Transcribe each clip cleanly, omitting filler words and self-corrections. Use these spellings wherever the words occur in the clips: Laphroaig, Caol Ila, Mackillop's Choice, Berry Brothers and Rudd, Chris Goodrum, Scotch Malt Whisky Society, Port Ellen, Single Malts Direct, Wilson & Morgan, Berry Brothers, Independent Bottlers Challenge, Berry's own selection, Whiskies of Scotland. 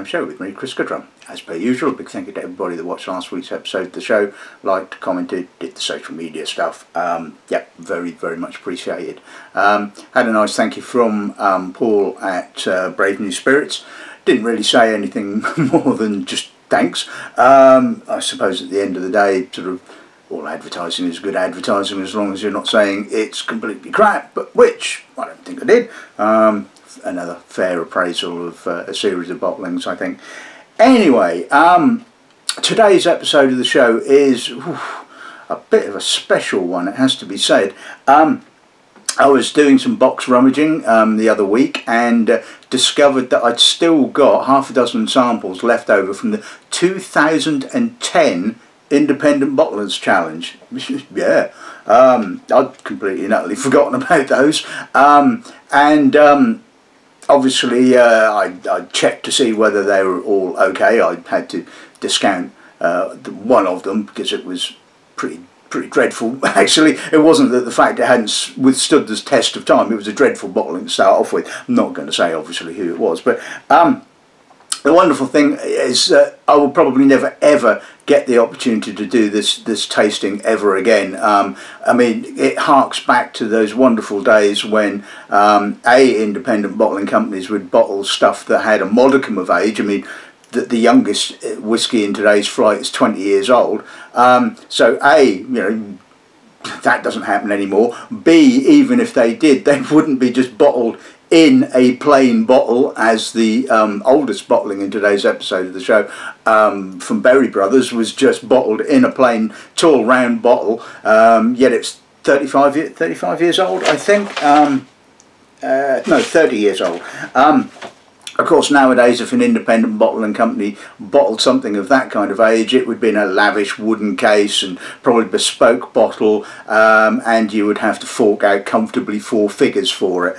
Same Show with me, Chris Goodrum. As per usual, big thank you to everybody that watched last week's episode of the show, liked, commented, did the social media stuff. Yep, very, very much appreciated. Had a nice thank you from Paul at Brave New Spirits. Didn't really say anything more than just thanks. I suppose at the end of the day, sort of, all advertising is good advertising as long as you're not saying it's completely crap, but which I don't think I did. Another fair appraisal of a series of bottlings, I think. Anyway, today's episode of the show is a bit of a special one, it has to be said. I was doing some box rummaging the other week and discovered that I'd still got half a dozen samples left over from the 2010 Independent Bottlers Challenge. Yeah, I'd completely and utterly forgotten about those. Obviously, I checked to see whether they were all okay. I had to discount one of them because it was pretty dreadful. Actually, it wasn't that the fact it hadn't withstood the test of time. It was a dreadful bottling to start off with. I'm not going to say, obviously, who it was. But the wonderful thing is that I will probably never, ever get the opportunity to do this tasting ever again. I mean, it harks back to those wonderful days when independent bottling companies would bottle stuff that had a modicum of age. I mean, the youngest whiskey in today's flight is 20 years old. So you know, that doesn't happen anymore. B, even if they did, they wouldn't be just bottled in a plain bottle, as the oldest bottling in today's episode of the show from Berry Brothers was just bottled in a plain tall round bottle, yet it's 35 years old, I think. No, 30 years old. Of course, nowadays, if an independent bottling company bottled something of that kind of age, it would be in a lavish wooden case and probably bespoke bottle, and you would have to fork out comfortably four figures for it,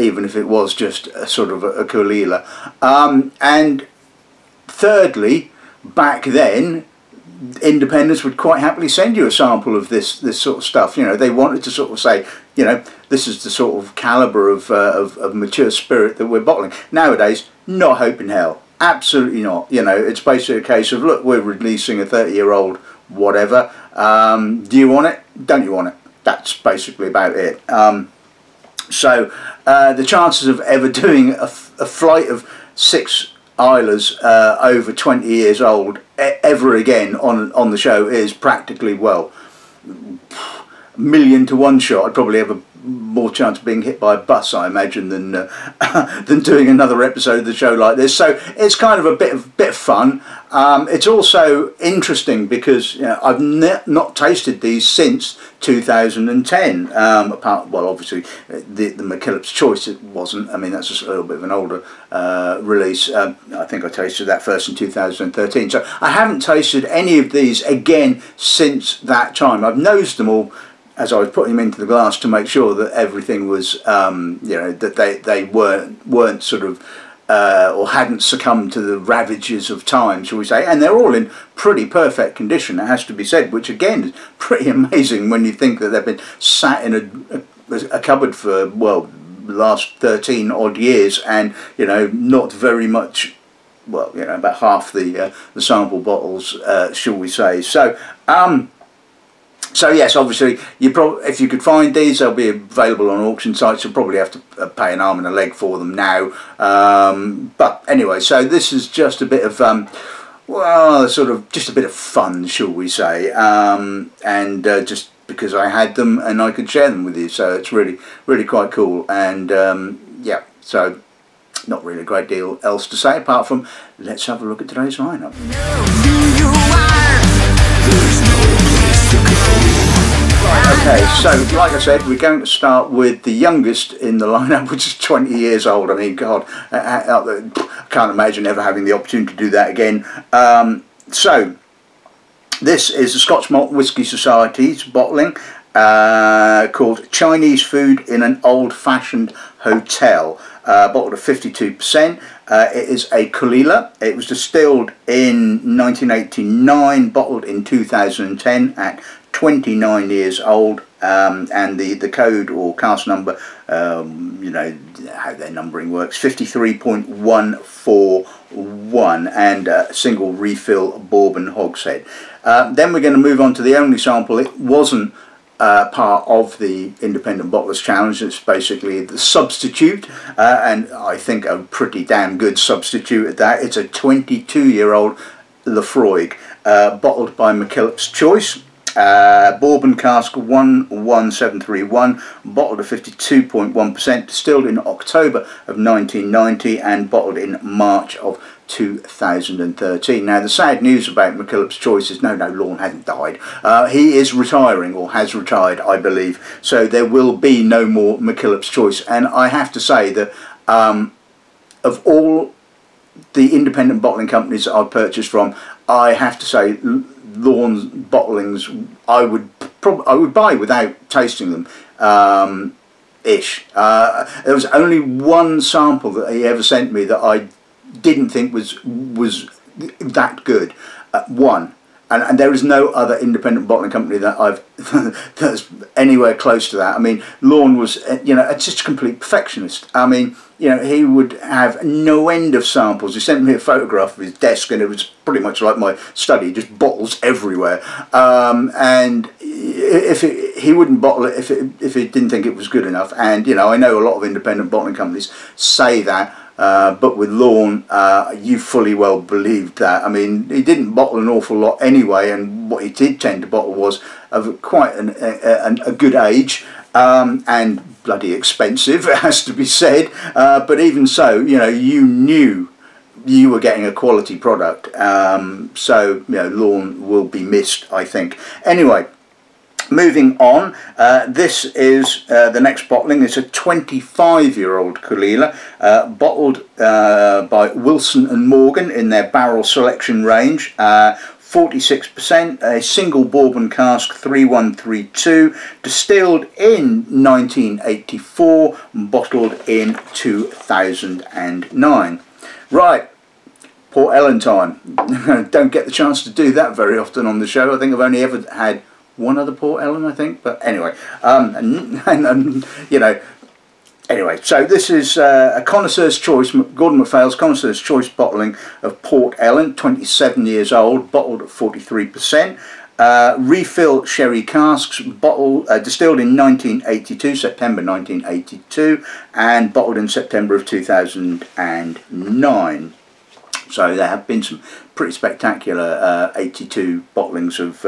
even if it was just a sort of a Caol Ila. And thirdly, back then, independents would quite happily send you a sample of this sort of stuff. You know, they wanted to sort of say, you know, this is the sort of calibre of mature spirit that we're bottling. Nowadays, not hope in hell, absolutely not. You know, it's basically a case of, look, we're releasing a 30-year-old whatever, do you want it, don't you want it? That's basically about it. So the chances of ever doing a flight of 6 Islas over 20 years old ever again on the show is practically, well, a 1,000,000 to 1 shot. I'd probably have a more chance of being hit by a bus, I imagine, than than doing another episode of the show like this. So it's kind of a bit of fun. It's also interesting because, you know, I've not tasted these since 2010. Apart, well, obviously the Mackillop's Choice, it wasn't. I mean, that's just a little bit of an older release. I think I tasted that first in 2013. So I haven't tasted any of these again since that time. I've nosed them all as I was putting them into the glass to make sure that everything was, you know, that they weren't sort of, or hadn't succumbed to the ravages of time, shall we say. And they're all in pretty perfect condition, it has to be said, which again is pretty amazing when you think that they've been sat in a cupboard for, well, last 13 odd years and, you know, not very much, well, you know, about half the sample bottles, shall we say. So, so yes, obviously, if you could find these, they'll be available on auction sites. You'll probably have to pay an arm and a leg for them now. But anyway, so this is just a bit of, well, sort of just a bit of fun, shall we say. And just because I had them and I could share them with you. So it's really, really quite cool. And yeah, so not really a great deal else to say apart from let's have a look at today's lineup. Okay, so like I said, we're going to start with the youngest in the lineup, which is 20 years old. I mean, God, I can't imagine ever having the opportunity to do that again. So, this is the Scotch Malt Whisky Society's bottling called Chinese Food in an Old-Fashioned Hotel, bottled at 52%. It is a Caol Ila. It was distilled in 1989, bottled in 2010 at 29 years old, and the code or cask number, you know how their numbering works, 53.141, and a single refill bourbon hogshead. Then we're going to move on to the only sample. It wasn't part of the Independent Bottlers Challenge. It's basically the substitute, and I think a pretty damn good substitute at that. It's a 22-year-old Laphroaig, bottled by Mackillop's Choice, bourbon cask 11731, bottled at 52.1%, distilled in October of 1990 and bottled in March of 2013. Now, the sad news about Mackillop's Choice is no, Lorne hasn't died. He is retiring, or has retired, I believe, so there will be no more Mackillop's Choice. And I have to say that of all the independent bottling companies that I've purchased from, I have to say Lorne's bottlings I would buy without tasting them. There was only one sample that he ever sent me that I didn't think was that good, one, and there is no other independent bottling company that I've that's anywhere close to that. I mean, Lorne was, you know, just a complete perfectionist. I mean, you know, he would have no end of samples. He sent me a photograph of his desk, and it was pretty much like my study, just bottles everywhere. And if it, he wouldn't bottle it if he didn't think it was good enough. And you know, I know a lot of independent bottling companies say that. But with Lorne, you fully well believed that. I mean, he didn't bottle an awful lot anyway, and what he did tend to bottle was of quite a good age, and bloody expensive, it has to be said. But even so, you know, you knew you were getting a quality product. So, you know, Lorne will be missed, I think. Anyway, moving on, this is the next bottling. It's a 25-year-old Caol Ila, bottled by Wilson and Morgan in their barrel selection range, 46%, a single bourbon cask 3132, distilled in 1984, bottled in 2009. Right. Port Ellen time. Don't get the chance to do that very often on the show. I think I've only ever had one other Port Ellen, I think, but anyway, you know, anyway, so this is a connoisseur's choice, Gordon MacPhail's connoisseur's choice bottling of Port Ellen, 27 years old, bottled at 43%, refill sherry casks, distilled in 1982, September 1982, and bottled in September of 2009. So there have been some pretty spectacular 82 bottlings of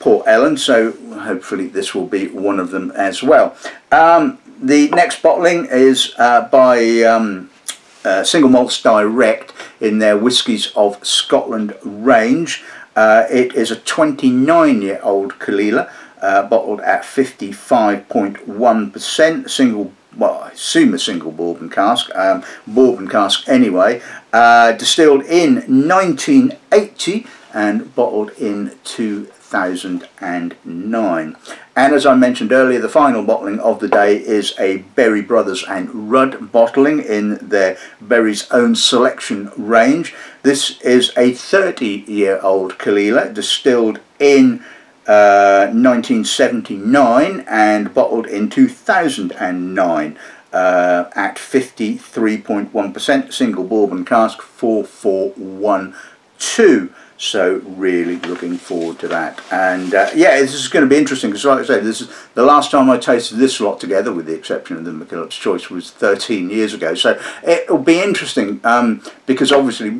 Port Ellen, so hopefully this will be one of them as well. The next bottling is by Single Malts Direct in their Whiskies of Scotland range. It is a 29-year-old Caol Ila, bottled at 55.1%, single, well, I assume a single bourbon cask anyway, distilled in 1980 and bottled in 2009. And as I mentioned earlier, the final bottling of the day is a Berry Brothers and Rudd bottling in their Berry's Own Selection range. This is a 30-year-old Caol Ila, distilled in 1979 and bottled in 2009 at 53.1%, single bourbon cask 4412. So really looking forward to that, and yeah, this is going to be interesting, because like I say, this is the last time I tasted this lot together, with the exception of the Mackillop's Choice, was 13 years ago. So it'll be interesting, because obviously,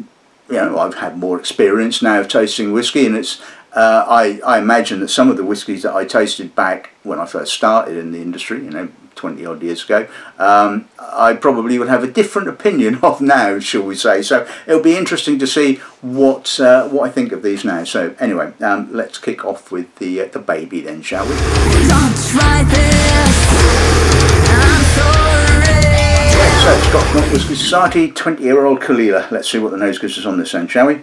you know, I've had more experience now of tasting whiskey, and it's I imagine that some of the whiskies that I tasted back when I first started in the industry, you know, 20 odd years ago, I probably would have a different opinion of now, shall we say. So it'll be interesting to see what I think of these now. So anyway, let's kick off with the baby then, shall we? Don't try this. I'm sorry. So Scotch Malt Whisky Society, 20-year-old Caol Ila. Let's see what the nose gives us on this end, shall we?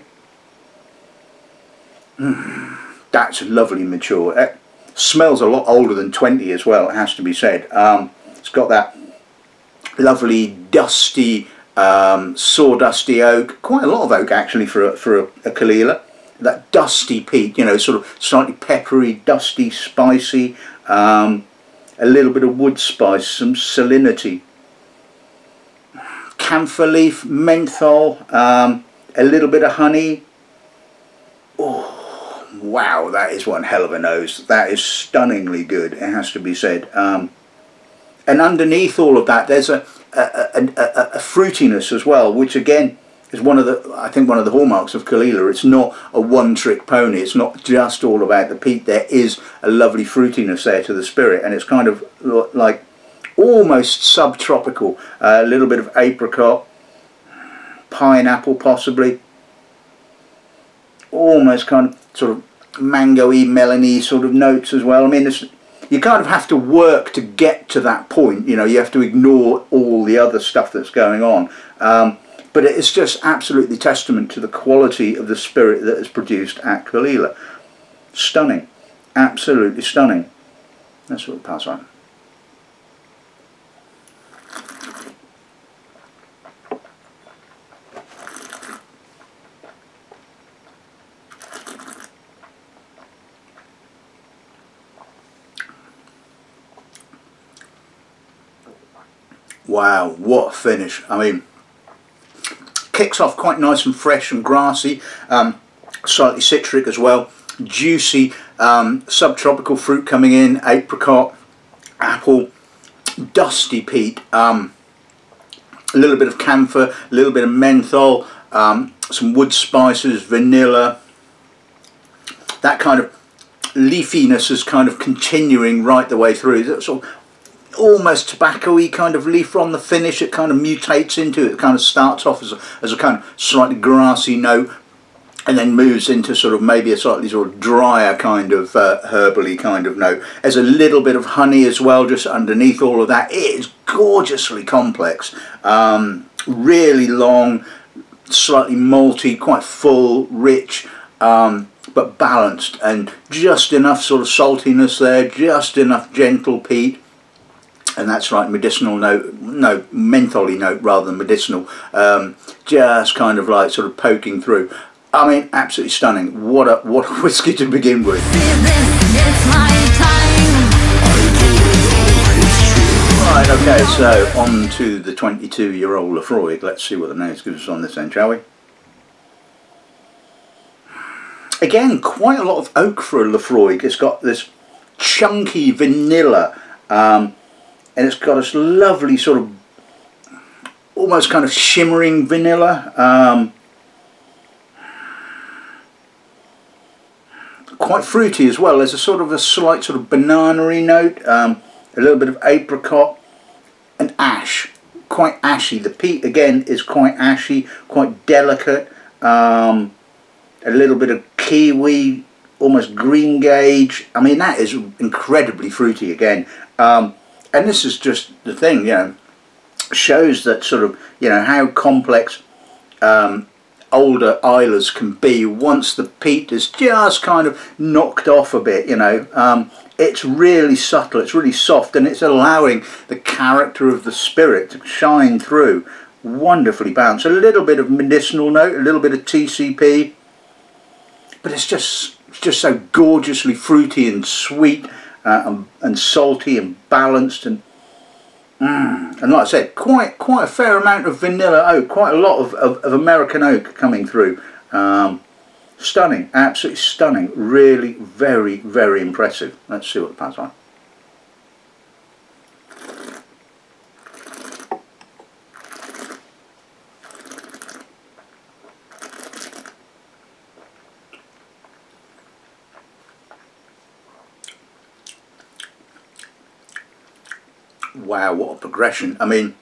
That's lovely mature. Smells a lot older than 20 as well, it has to be said. It's got that lovely dusty, sawdusty oak, quite a lot of oak actually for a Caol Ila. that dusty peat, you know, sort of slightly peppery, dusty, spicy, a little bit of wood spice, some salinity, camphor leaf, menthol, a little bit of honey. Oh wow, that is one hell of a nose. That is stunningly good, it has to be said. And underneath all of that, there's a fruitiness as well, which again is one of the, I think, one of the hallmarks of Caol Ila. It's not a one-trick pony. It's not just all about the peat. There is a lovely fruitiness there to the spirit, and it's kind of like almost subtropical. A little bit of apricot, pineapple possibly, almost kind of sort of mango-y, melony sort of notes as well. I mean, it's, you kind of have to work to get to that point. You know, you have to ignore all the other stuff that's going on. But it's just absolutely testament to the quality of the spirit that is produced at Caol Ila. Stunning. Absolutely stunning. That's what we'll pass on. Wow, what a finish. I mean, kicks off quite nice and fresh and grassy, slightly citric as well, juicy, subtropical fruit coming in, apricot, apple, dusty peat, a little bit of camphor, a little bit of menthol, some wood spices, vanilla. That kind of leafiness is kind of continuing right the way through. That's all. Almost tobacco-y kind of leaf on the finish. It kind of mutates into, it kind of starts off as a kind of slightly grassy note, and then moves into sort of maybe a slightly sort of drier kind of herbally kind of note. There's a little bit of honey as well just underneath all of that. It is gorgeously complex, really long, slightly malty, quite full, rich, but balanced, and just enough sort of saltiness there, just enough gentle peat. And that's right, medicinal note, no, mentholy note rather than medicinal, just kind of like sort of poking through. I mean, absolutely stunning. What a whiskey to begin with. Right, okay, so on to the 22-year-old Laphroaig. Let's see what the nose gives us on this end, shall we? Again, quite a lot of oak for a Laphroaig. It's got this chunky vanilla, and it's got this lovely sort of almost kind of shimmering vanilla, quite fruity as well. There's a sort of a slight sort of banana-y note, a little bit of apricot and ash, quite ashy. The peat again is quite ashy, quite delicate, a little bit of kiwi, almost greengage. I mean, that is incredibly fruity again. And this is just the thing, you know, shows that sort of, you know, how complex older Islers can be once the peat is just kind of knocked off a bit, you know. It's really subtle, it's really soft, and it's allowing the character of the spirit to shine through. Wonderfully balanced. A little bit of medicinal note, a little bit of TCP, but it's just so gorgeously fruity and sweet. And salty and balanced, and like I said, quite a fair amount of vanilla oak, quite a lot of American oak coming through. Stunning, absolutely stunning, really very, very impressive. Let's see what the pan's like. Wow, what a progression. I mean,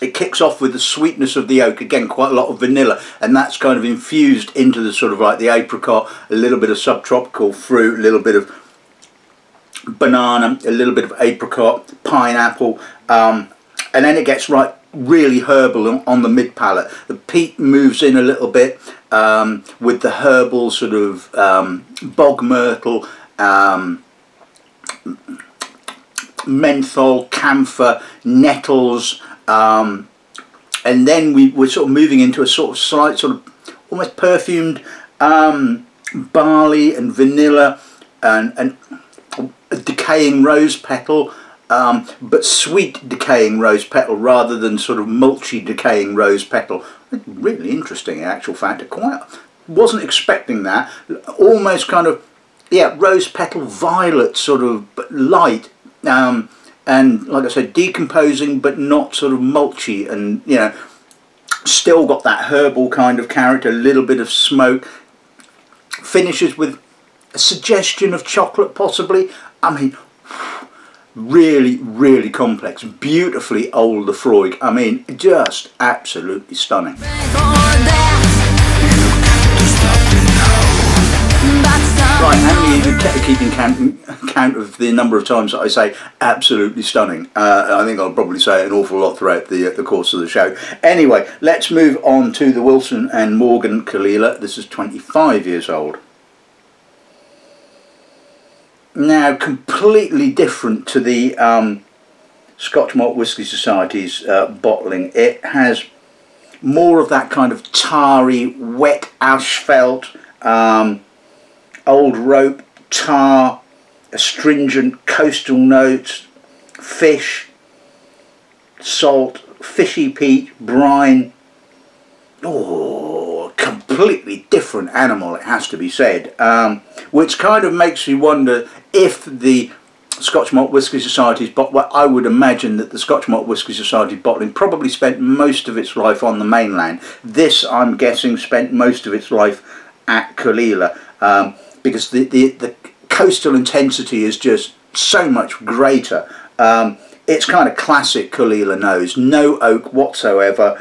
it kicks off with the sweetness of the oak, again quite a lot of vanilla, and that's kind of infused into the sort of like the apricot, a little bit of subtropical fruit, a little bit of banana, a little bit of apricot, pineapple, and then it gets right really herbal on the mid palate. The peat moves in a little bit with the herbal sort of bog myrtle, menthol, camphor, nettles, and then we're sort of moving into a sort of slight sort of almost perfumed barley and vanilla and a decaying rose petal, but sweet decaying rose petal rather than sort of mulchy decaying rose petal. Really interesting in actual fact. I quite wasn't expecting that. Almost kind of, yeah, rose petal violet sort of, but light, and like I said, decomposing but not sort of mulchy, and you know, still got that herbal kind of character, a little bit of smoke. Finishes with a suggestion of chocolate possibly. I mean, really, really complex, beautifully old Laphroaig. I mean, just absolutely stunning. Right, how many of you are keeping count of the number of times that I say absolutely stunning? I think I'll probably say an awful lot throughout the course of the show. Anyway, let's move on to the Wilson and Morgan Caol Ila. This is 25 years old. Now, completely different to the Scotch Malt Whisky Society's bottling. It has more of that kind of tarry, wet asphalt, old rope, tar, astringent coastal notes, fish, salt, fishy peat, brine. Oh, completely different animal, it has to be said, which kind of makes you wonder if the Scotch Malt Whisky Society's bottling, I would imagine that the Scotch Malt Whisky Society bottling probably spent most of its life on the mainland. This, I'm guessing, spent most of its life at Caol Ila, because the coastal intensity is just so much greater. It's kind of classic Caol Ila nose, no oak whatsoever.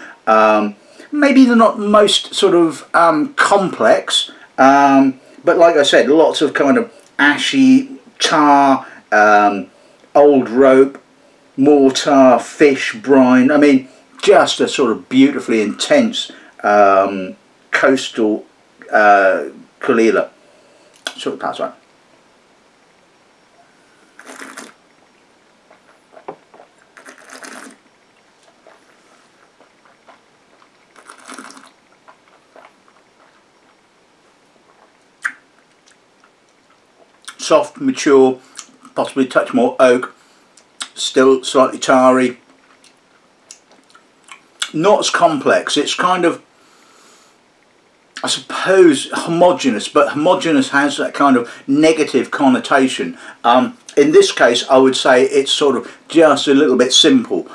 Maybe they're not most sort of complex, but like I said, lots of kind of ashy, tar, old rope, more tar, fish, brine. I mean, just a sort of beautifully intense coastal Caol Ila. Sort of pass on. Soft, mature, possibly a touch more oak, still slightly tarry. Not as complex, it's kind of, I suppose, homogenous, but homogenous has that kind of negative connotation. In this case, I would say it's sort of just a little bit simple.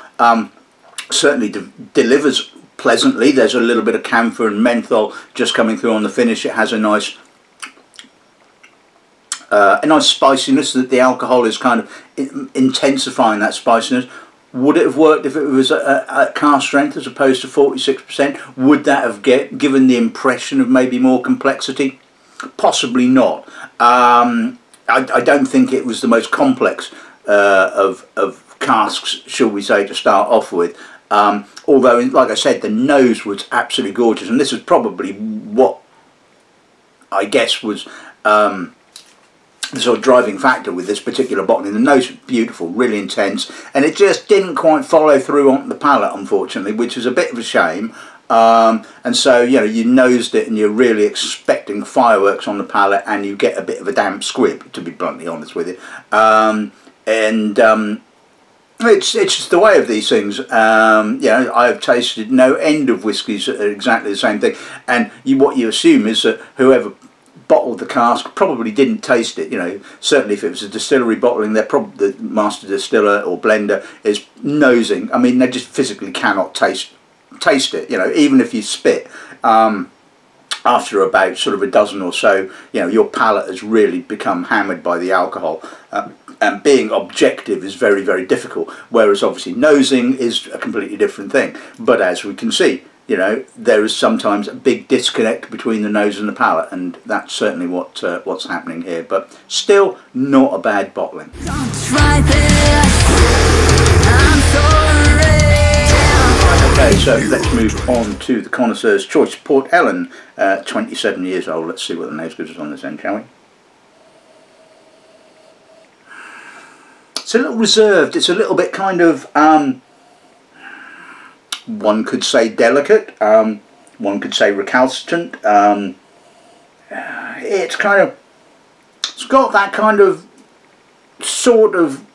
Certainly delivers pleasantly. There's a little bit of camphor and menthol just coming through on the finish. It has a nice spiciness that the alcohol is kind of intensifying that spiciness. Would it have worked if it was at cask strength as opposed to 46%? Would that have given the impression of maybe more complexity? Possibly not. I don't think it was the most complex of casks, shall we say, to start off with. Although, like I said, the nose was absolutely gorgeous, and this is probably what I guess was the sort of driving factor with this particular bottling. The nose was beautiful, really intense, and it just didn't quite follow through on the palate, unfortunately, which is a bit of a shame. And so, you know, you nosed it and you're really expecting fireworks on the palate, and you get a bit of a damp squib, to be bluntly honest with you. It's just the way of these things. You know, I've tasted no end of whiskies that are exactly the same thing, and what you assume is that whoever bottled the cask probably didn't taste it. You know, certainly if it was a distillery bottling, they're probably, the master distiller or blender is nosing. I mean, they just physically cannot taste it, you know, even if you spit. After about sort of a dozen or so, you know, your palate has really become hammered by the alcohol, and being objective is very, very difficult, whereas obviously nosing is a completely different thing. But as we can see, you know, there is sometimes a big disconnect between the nose and the palate, and that's certainly what's happening here. But still, not a bad bottling. Okay, so let's move on to the Connoisseur's Choice, Port Ellen, 27 years old. Let's see what the nose gives us on this end, shall we? It's a little reserved. It's a little bit kind of, one could say delicate, one could say recalcitrant, it's got that kind of sort of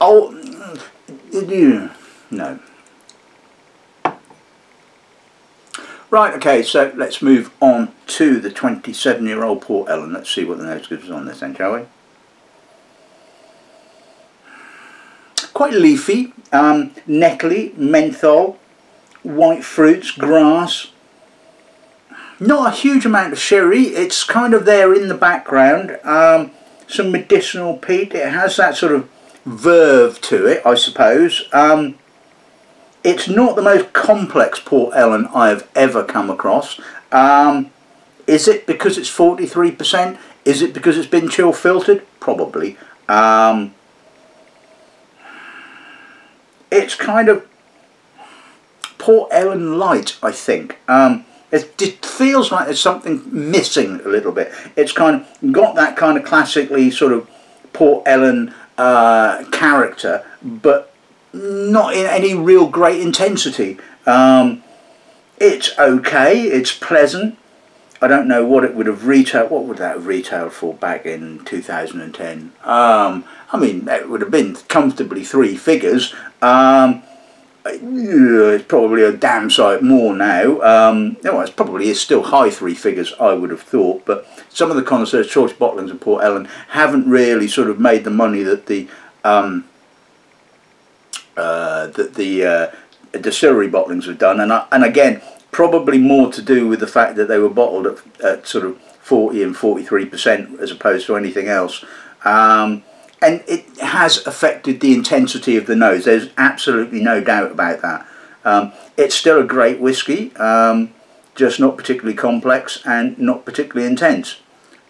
old, no. Right, okay, so let's move on to the 27-year-old Port Ellen. Let's see what the nose gives us on this then, shall we? Quite leafy, nettly, menthol, white fruits, grass. Not a huge amount of sherry, it's kind of there in the background. Some medicinal peat, it has that sort of verve to it, I suppose. It's not the most complex Port Ellen I have ever come across. Is it because it's 43%? Is it because it's been chill filtered? Probably. It's kind of Port Ellen light, I think. It feels like there's something missing a little bit. It's kind of got that kind of classically sort of Port Ellen character, but not in any real great intensity. It's okay, it's pleasant. I don't know what it would have retailed, what would that have retailed for back in 2010? I mean, that would have been comfortably 3 figures. It's probably a damn sight more now. Well, it's probably is still high 3 figures, I would have thought, but some of the Connoisseurs Choice bottlings of Port Ellen haven't really sort of made the money that the distillery bottlings have done, and again, probably more to do with the fact that they were bottled at sort of 40 and 43% as opposed to anything else. And it has affected the intensity of the nose, there's absolutely no doubt about that. It's still a great whiskey, just not particularly complex and not particularly intense.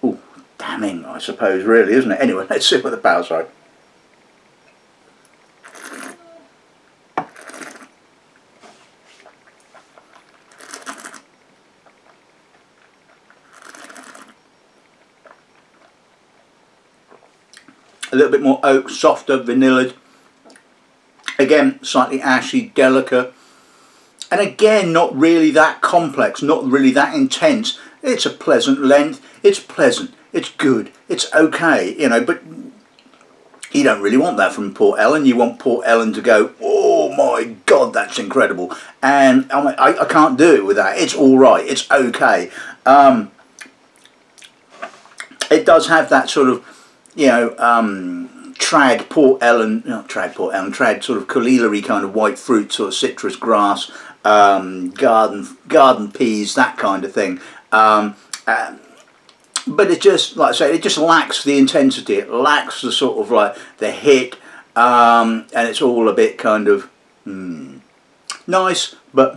Oh, damning, I suppose, really, isn't it? Anyway, let's see what the power's like. A little bit more oak, softer, vanilla. Again, slightly ashy, delicate. And again, not really that complex, not really that intense. It's a pleasant length. It's pleasant. It's good. It's okay, you know, but you don't really want that from Port Ellen. You want Port Ellen to go, oh my God, that's incredible. And I'm like, I can't do it with that. It's all right. It's okay. It does have that sort of, you know, trad Port Ellen, not trad Port Ellen, trad sort of Caol Ila-y kind of white fruit, sort of citrus grass, garden peas, that kind of thing. But it just, like I say, it just lacks the intensity. It lacks the sort of like the hit, and it's all a bit kind of nice, but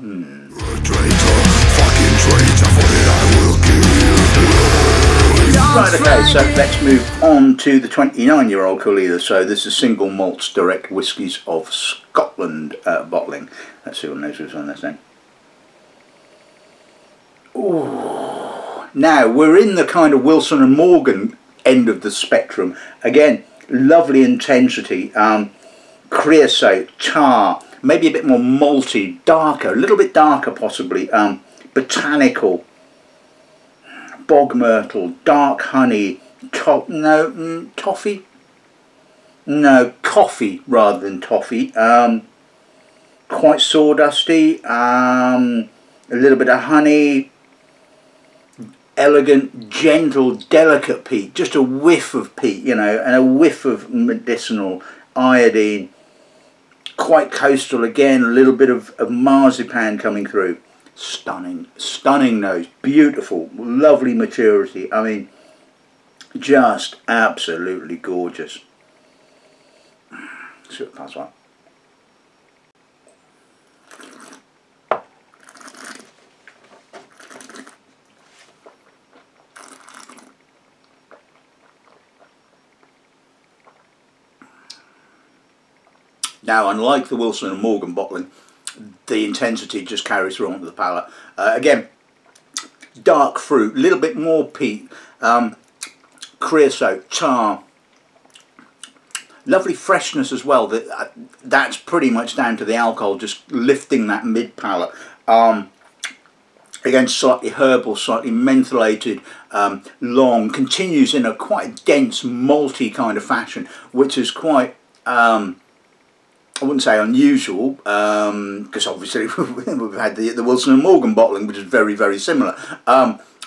Right, okay, so let's move on to the 29-year-old Caol Ila. So this is Single Malts Direct Whiskies of Scotland bottling. Let's see what nose is on this then. Ooh. Now, we're in the kind of Wilson and Morgan end of the spectrum. Again, lovely intensity, creosote, tar, maybe a bit more malty, darker, a little bit darker possibly, botanical. Bog myrtle, dark honey, coffee rather than toffee, quite sawdusty, a little bit of honey, elegant, gentle, delicate peat, just a whiff of peat, you know, and a whiff of medicinal iodine, quite coastal again, a little bit of marzipan coming through. Stunning, stunning nose, beautiful, lovely maturity. I mean, just absolutely gorgeous. See what that's like. Now, unlike the Wilson and Morgan bottling, the intensity just carries through onto the palate. Again, dark fruit, a little bit more peat, creosote, tar, lovely freshness as well. That's pretty much down to the alcohol just lifting that mid palate. Again, slightly herbal, slightly mentholated, long, continues in a quite dense, malty kind of fashion, which is quite, I wouldn't say unusual, because obviously we've had the Wilson and Morgan bottling, which is very, very similar.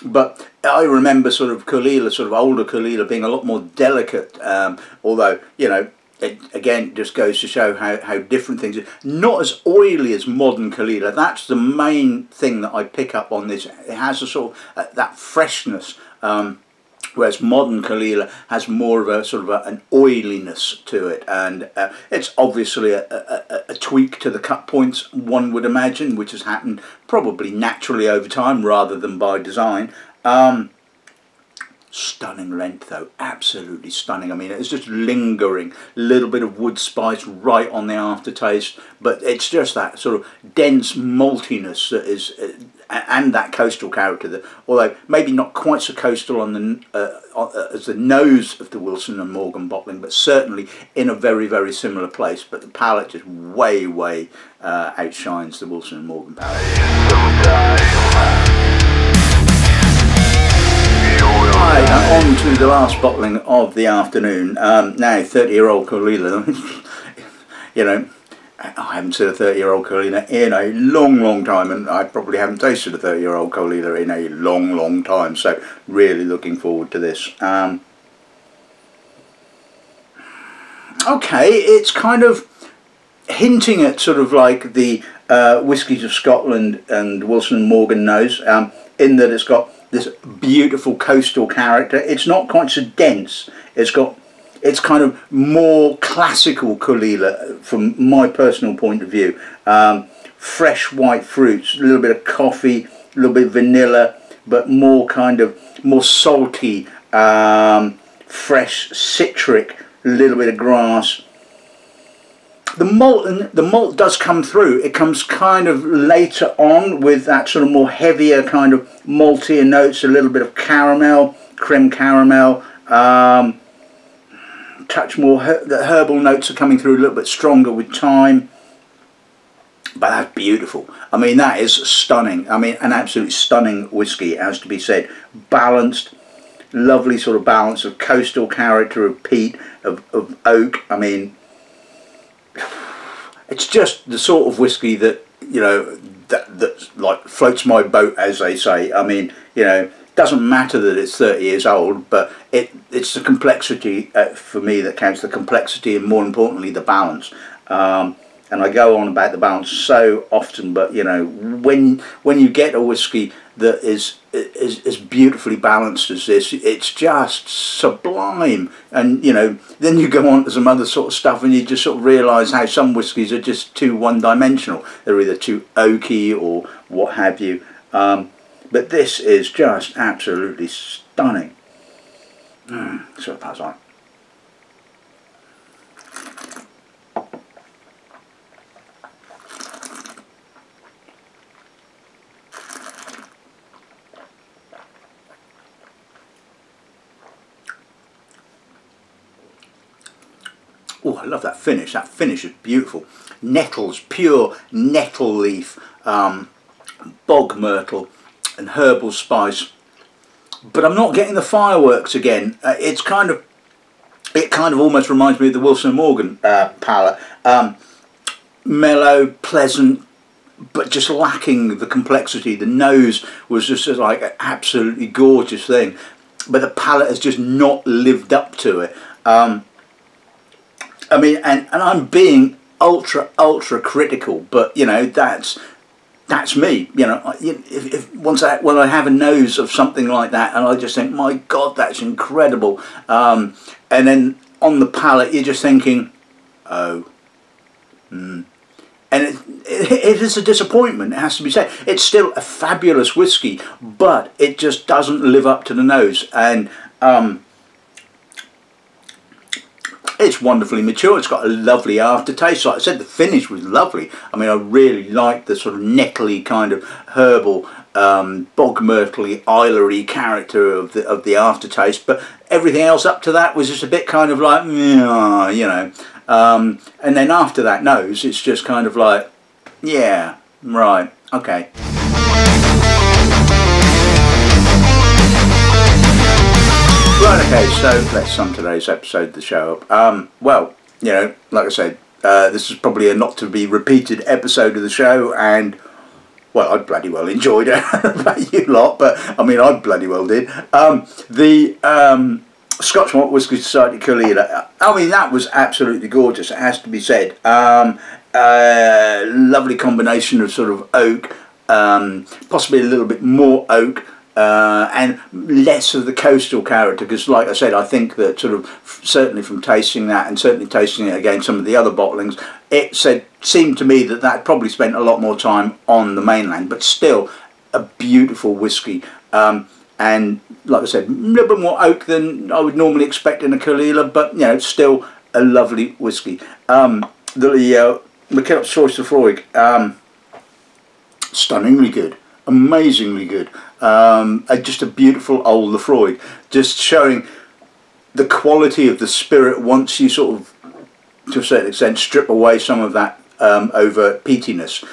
But I remember sort of Caol Ila, sort of older Caol Ila, being a lot more delicate, although, you know, it again just goes to show how different things are. Not as oily as modern Caol Ila. That's the main thing that I pick up on this. It has a sort of that freshness, whereas modern Caol Ila has more of a sort of an oiliness to it, and it's obviously a tweak to the cut points, one would imagine, which has happened probably naturally over time rather than by design. Stunning length though, absolutely stunning. I mean, it's just lingering, little bit of wood spice right on the aftertaste, but it's just that sort of dense maltiness that is, and that coastal character, that, although maybe not quite so coastal on the as the nose of the Wilson and Morgan bottling, but certainly in a very, very similar place. But the palate just way, way outshines the Wilson and Morgan palate. Right, and on to the last bottling of the afternoon. Now, 30-year-old Caol Ila. You know, I haven't seen a 30-year-old Caol Ila in a long, long time, and I probably haven't tasted a 30-year-old Caol Ila in a long, long time, so really looking forward to this. Okay, it's kind of hinting at sort of like the Whiskies of Scotland and Wilson & Morgan nose, in that it's got this beautiful coastal character. It's not quite so dense. It's kind of more classical Caol Ila from my personal point of view. Fresh white fruits, a little bit of coffee, a little bit of vanilla, but more kind of more salty, fresh citric, a little bit of grass. The malt does come through. It comes kind of later on with that sort of more heavier kind of maltier notes, a little bit of caramel, creme caramel, touch more, the herbal notes are coming through a little bit stronger with time. But that's beautiful. I mean, that is stunning. I mean, an absolutely stunning whiskey, has to be said. Balanced, lovely sort of balance of coastal character, of peat, of oak. I mean, it's just the sort of whiskey that, you know, that like floats my boat, as they say. I mean, you know, doesn't matter that it's 30 years old, but it's the complexity for me that counts, the complexity, and more importantly the balance. And I go on about the balance so often, but you know, when you get a whiskey that is as beautifully balanced as this, it's just sublime. And you know, then you go on to some other sort of stuff, and you just sort of realise how some whiskies are just too one-dimensional. They're either too oaky or what have you. But this is just absolutely stunning. So pass on. Oh, I love that finish. That finish is beautiful. Nettles, pure nettle leaf, bog myrtle and herbal spice. But I'm not getting the fireworks again. It's kind of, it kind of almost reminds me of the Wilson & Morgan palette. Mellow, pleasant, but just lacking the complexity. The nose was just like an absolutely gorgeous thing. But the palette has just not lived up to it. I mean, and I'm being ultra critical, but you know, that's me. You know, if when I have a nose of something like that, and I just think, my God, that's incredible, and then on the palate, you're just thinking, oh, and it is a disappointment. It has to be said. It's still a fabulous whiskey, but it just doesn't live up to the nose. And it's wonderfully mature. It's got a lovely aftertaste. Like I said, the finish was lovely. I mean, I really like the sort of nettly kind of herbal, bog myrtle-y, islery character of the aftertaste. But everything else up to that was just a bit kind of like, you know. And then after that nose, it's just kind of like, yeah, right, okay. Right, okay, so let's sum today's episode of the show up. Well, you know, like I said, this is probably a not-to-be-repeated episode of the show, and, well, I bloody well enjoyed it. I don't know about you lot, but, I mean, I bloody well did. The Scotch Malt Whisky Society Caol Ila, I mean, that was absolutely gorgeous, it has to be said. Lovely combination of sort of oak, possibly a little bit more oak, and less of the coastal character, because like I said, I think that sort of certainly from tasting that and certainly tasting it again some of the other bottlings, it seemed to me that that probably spent a lot more time on the mainland, but still a beautiful whisky, and like I said, a little bit more oak than I would normally expect in a Caol Ila, but you know, still a lovely whisky. The Mackillop's Choice Laphroaig, stunningly good, amazingly good. Just a beautiful old Laphroaig, just showing the quality of the spirit once you sort of, to a certain extent, strip away some of that overt peatiness,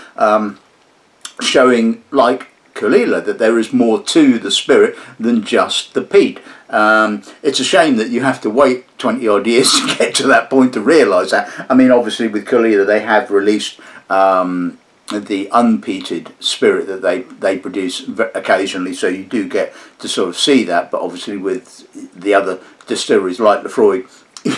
showing, like Caol Ila, that there is more to the spirit than just the peat. It's a shame that you have to wait 20 odd years to get to that point to realise that. I mean, obviously with Caol Ila they have released the unpeated spirit that they produce occasionally, so you do get to sort of see that, but obviously with the other distilleries like Laphroaig,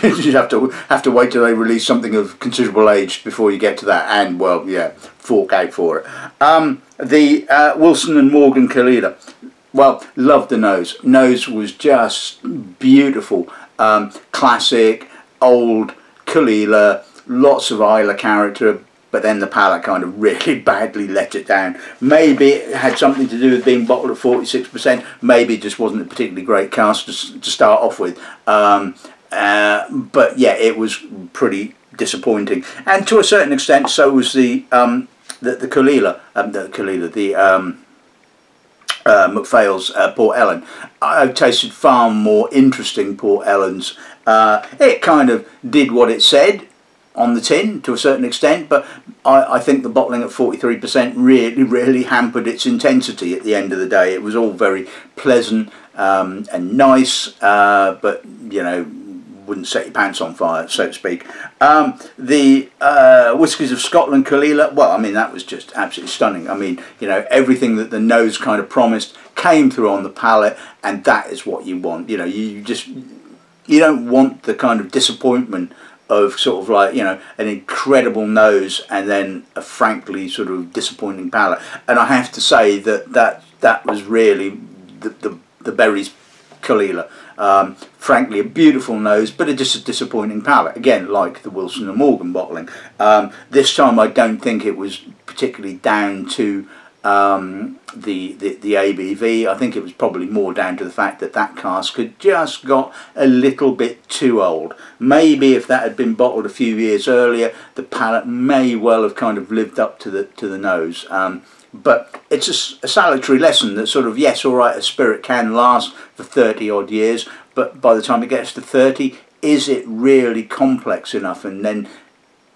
you have to wait till they release something of considerable age before you get to that, and well, yeah, fork out for it. The Wilson and Morgan Caol Ila, well, loved the nose. Nose was just beautiful, classic old Caol Ila, lots of Isla character. But then the palate kind of really badly let it down. Maybe it had something to do with being bottled at 46%. Maybe it just wasn't a particularly great cask to start off with. But yeah, it was pretty disappointing. And to a certain extent, so was the Caol Ila, MacPhail's Port Ellen. I've tasted far more interesting Port Ellen's. It kind of did what it said on the tin to a certain extent, but I think the bottling at 43% really hampered its intensity at the end of the day. It was all very pleasant and nice, but you know, wouldn't set your pants on fire, so to speak. The Whiskies of Scotland Caol Ila, well, I mean, that was just absolutely stunning. I mean, you know, everything that the nose kind of promised came through on the palate, and that is what you want. You know, you don't want the kind of disappointment of sort of like, you know, an incredible nose and then a frankly sort of disappointing palate. And I have to say that that was really the Berry's Caol Ila. Frankly, a beautiful nose, but just a disappointing palate. Again, like the Wilson and Morgan bottling. This time I don't think it was particularly down to the ABV. I think it was probably more down to the fact that that cask had just got a little bit too old. Maybe if that had been bottled a few years earlier, the palate may well have kind of lived up to the nose. But it's a salutary lesson that sort of, yes, all right, a spirit can last for 30 odd years, but by the time it gets to 30, is it really complex enough? And then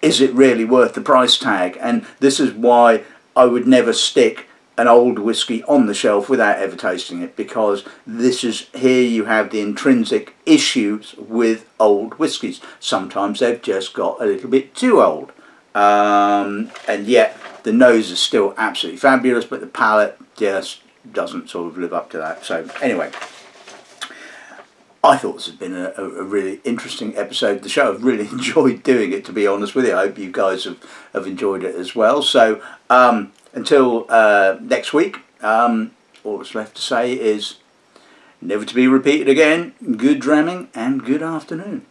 is it really worth the price tag? And this is why I would never stick an old whisky on the shelf without ever tasting it, because here you have the intrinsic issues with old whiskies. Sometimes they've just got a little bit too old, and yet the nose is still absolutely fabulous, but the palate just doesn't sort of live up to that. So anyway, I thought this has been a really interesting episode of the show. I've really enjoyed doing it, to be honest with you. I hope you guys have enjoyed it as well. So until next week, all that's left to say is never to be repeated again. Good dramming and good afternoon.